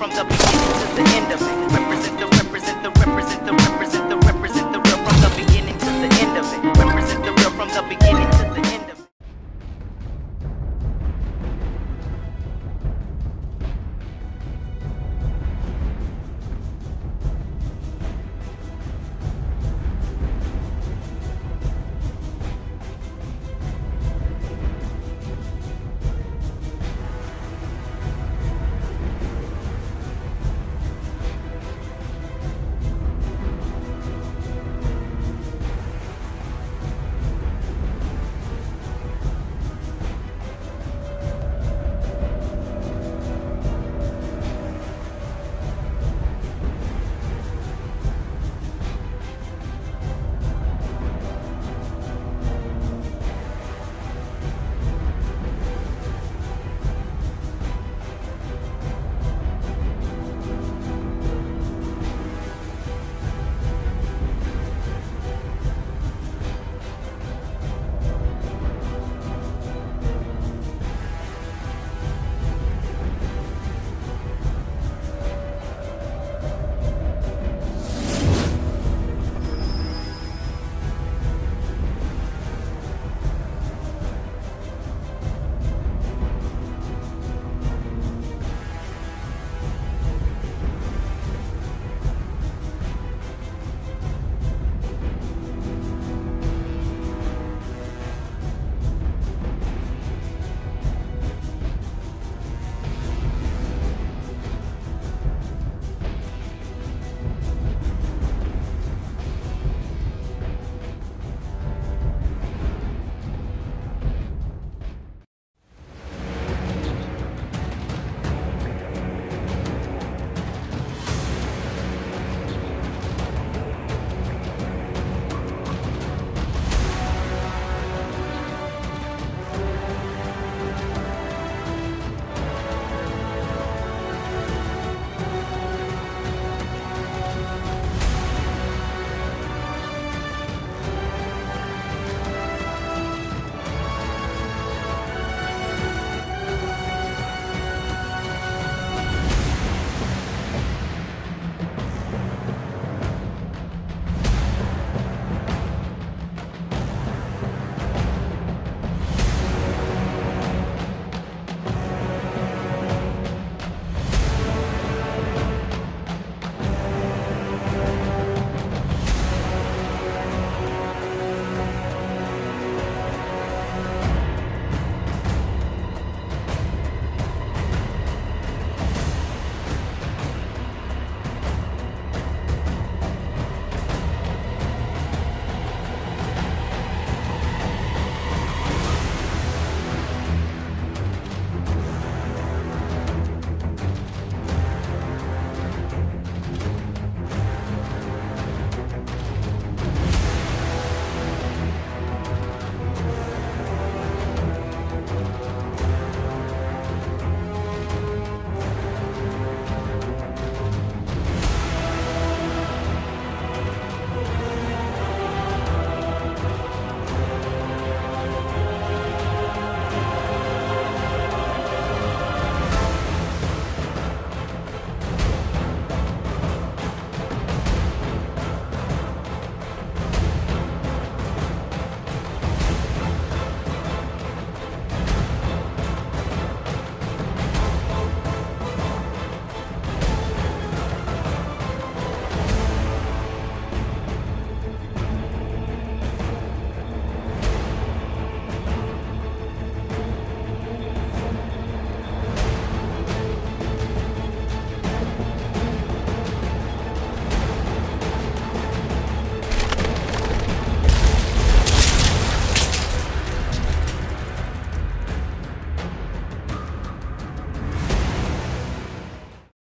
from the beginning to the end of it.